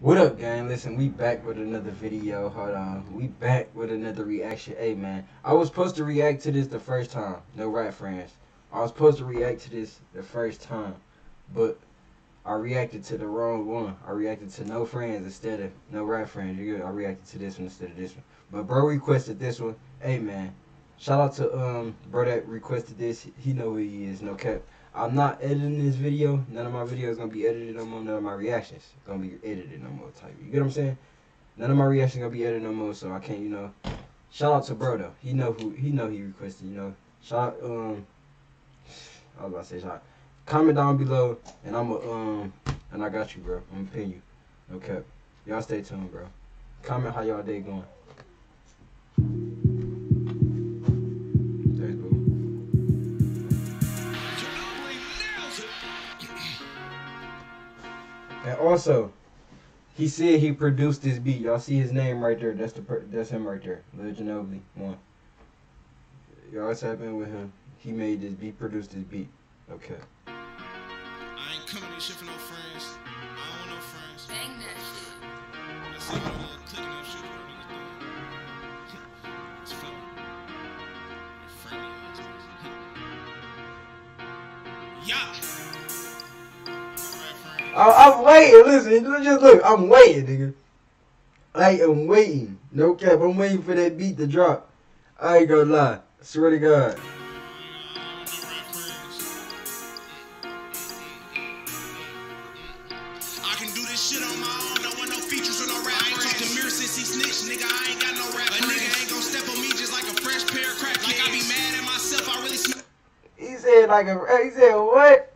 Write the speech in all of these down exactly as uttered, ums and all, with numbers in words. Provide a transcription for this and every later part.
What up, gang? Listen, we back with another video. Hold on, we back with another reaction. Hey man, I was supposed to react to this the first time. No, right, friends? I was supposed to react to this the first time, but I reacted to the wrong one. I reacted to No Friends instead of No Right Friends. You good? I reacted to this one instead of this one. But bro requested this one. Hey man, shout out to um bro that requested this. He know who he is. No cap. I'm not editing this video. None of my videos gonna be edited no more. None of my reactions gonna be edited no more. Type, you get what I'm saying? None of my reactions gonna be edited no more. So I can't, you know. Shout out to bro though. He know who he know he requested. You know. Shout out, um. I was about to say shout out. Comment down below and I'ma um and I got you, bro. I'm gonna pin you. No cap. Y'all stay tuned, bro. Comment how y'all day going. And also, he said he produced this beat. Y'all see his name right there. That's the per that's him right there. Lil Ginobili one. Y'all tap in with him. He made this beat. Produced this beat. Okay. I ain't coming to shit for no friends. I don't want no friends. Dang that shit. Let's see what I'm clicking that shit for. It's fun. Friendly. Yeah. I, I'm waiting, listen, just look, I'm waiting, nigga. I am waiting, no cap, I'm waiting for that beat to drop. I ain't gonna lie, swear to God. I can do this shit on my own, I want no features or no rap. I ain't talk to Mirror since he snitched, nigga, I ain't got no rap. A nigga ain't gonna step on me just like a fresh pair of crack. Like I be mad at myself, I really smell. He said like a, he said what?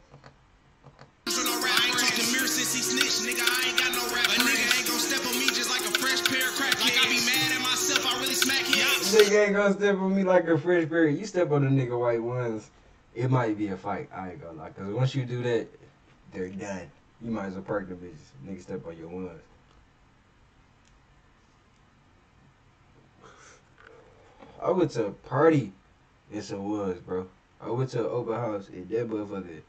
Nigga ain't gonna step on me like a fresh berry. You step on the nigga white ones, it might be a fight. I ain't gonna lie, cause once you do that, they're done. You might as well park the bitches. Nigga step on your ones. I went to a party. Yes, it was, bro. I went to an open house and that motherfucker.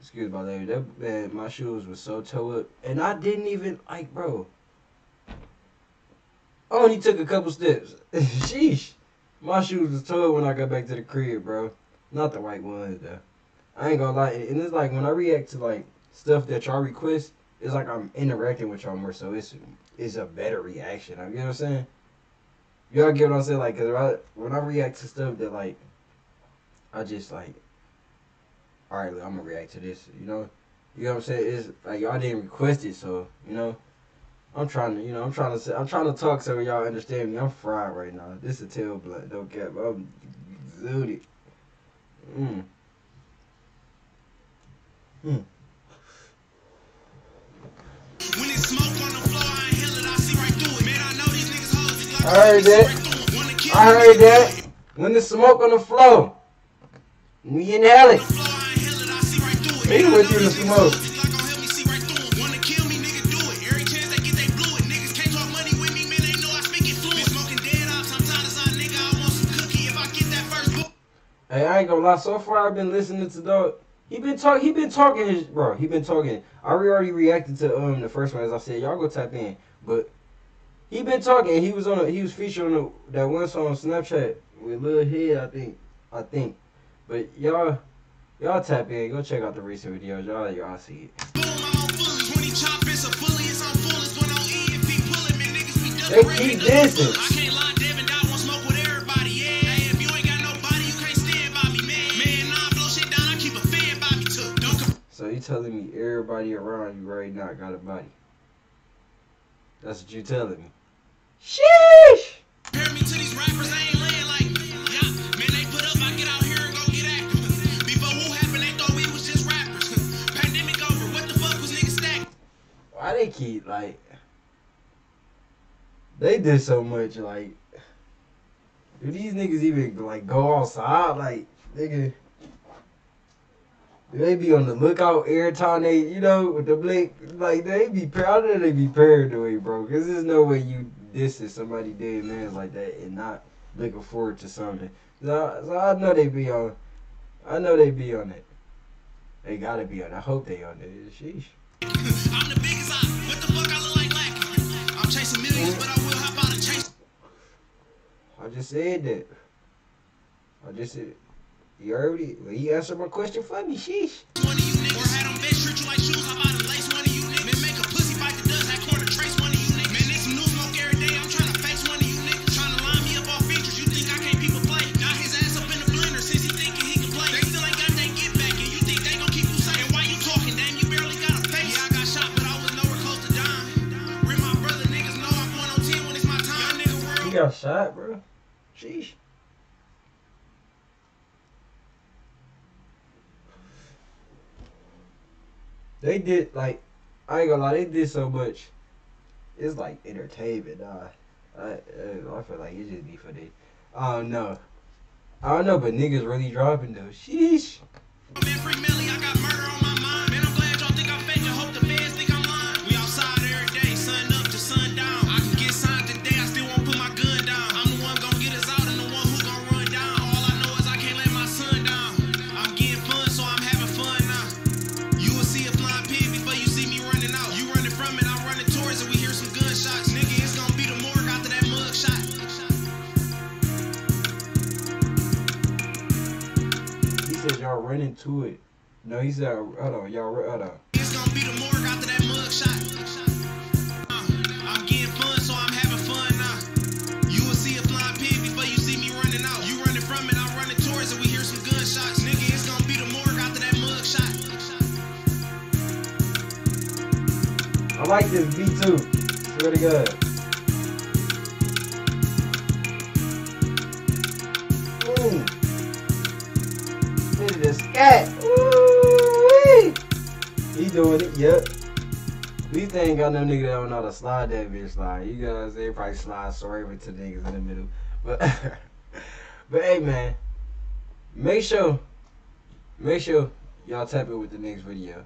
Excuse my language. That man, my shoes were so toe up, and I didn't even like, bro. I only took a couple steps. Sheesh. My shoes was tore when I got back to the crib, bro. Not the right ones, though. I ain't gonna lie. And it's like when I react to like stuff that y'all request, it's like I'm interacting with y'all more, so it's it's a better reaction. You know what I'm saying? Y'all get what I'm saying? Like, cause I, when I react to stuff that like, I just like, all right, I'm gonna react to this. You know? You know what I'm saying? It's like y'all didn't request it, so you know. I'm trying to, you know, I'm trying to say, I'm trying to talk so y'all understand me. I'm fried right now. This is tail blood, no cap. I'm zooted. Mm. Mm. When it's smoke on the floor, I inhale it, I see right through it. Man, I know these niggas hoes. I heard that. I heard that. When the smoke on the floor, we inhale it. Me with you the smoke. Hey, I ain't gonna lie. So far, I've been listening to dog. He been talk. He been talking his bro. He been talking. I already reacted to um the first one, as I said. Y'all go tap in. But he been talking. He was on. A, he was featured on a, that one song on Snapchat with Lil Head, I think. I think. But y'all, y'all tap in. Go check out the recent videos. Y'all, y'all see it. They keep dancing. So you telling me everybody around you right now got a body? That's what you telling me. Sheesh! Compare me to these rappers, I ain't laying like me. Yeah, man, they put up, I get out here and go get active. Before what happened, they thought we was just rappers. Pandemic over, what the fuck was niggas stacked? Why they keep, like... They did so much, like... Do these niggas even, like, go outside? Like, nigga... They be on the lookout every time they, you know, with the blink. Like, they be proud of they be paranoid, bro. Because there's no way you distance somebody dead man like that and not looking forward to something. So, so I know they be on. I know they be on it. They gotta be on it. I hope they on it. Sheesh. I'm the biggest eye. What the fuck I look like? said that. I just said, you already, well, you answered my question for me, sheesh. One of you niggas, or had them bitch treat you like shoes, I'm about to lace one of you niggas. Man, make a pussy bite the dust, that corner trace one of you niggas. Man, it's some new smoke every day, I'm trying to face one of you niggas. Trying to line me up off features, you think I can't people play. Got his ass up in the blender since he thinking he can play. They still ain't got that get back, and you think they gon' keep you safe. And why you talking, damn, you barely got a face. Yeah, I got shot, but I was nowhere close to dying. Rip my brother, niggas know I'm going on ten when it's my time. Nigga, world. He got shot, bro. Sheesh. They did, like, I ain't gonna lie, they did so much. It's like entertainment, nah. I, I, I feel like it just be for this. I don't know. I don't know, but niggas really dropping though. Sheesh. Man, Freak Millie, I got murder on my mind. Man, I'm glad y'all think I'm fake. I hope the fans think I'm lying. We outside every day, sun up to sundown. I can get signed today, I still won't put my gun down. I'm the one gonna get us out and the one who gonna run down. All I know is I can't let my son down. I'm getting fun, so I'm having fun now. You will see a flying pig before you see me running out. You running from it, I'm running towards it. We hear some gunshots. Nigga, it's gonna be the morgue after that mug shot. He said y'all running to it. No, he said, hold on, y'all, hold on. It's gonna be the morgue after that mug shot. I like this beat too. It's really good. Ooh. Look at this cat. Ooh-wee. He doing it, yep. At least they ain't got no nigga that don't know how to slide that bitch slide. You guys, they probably slide sorry to niggas in the middle. But but hey man. Make sure. Make sure y'all tap in with the next video.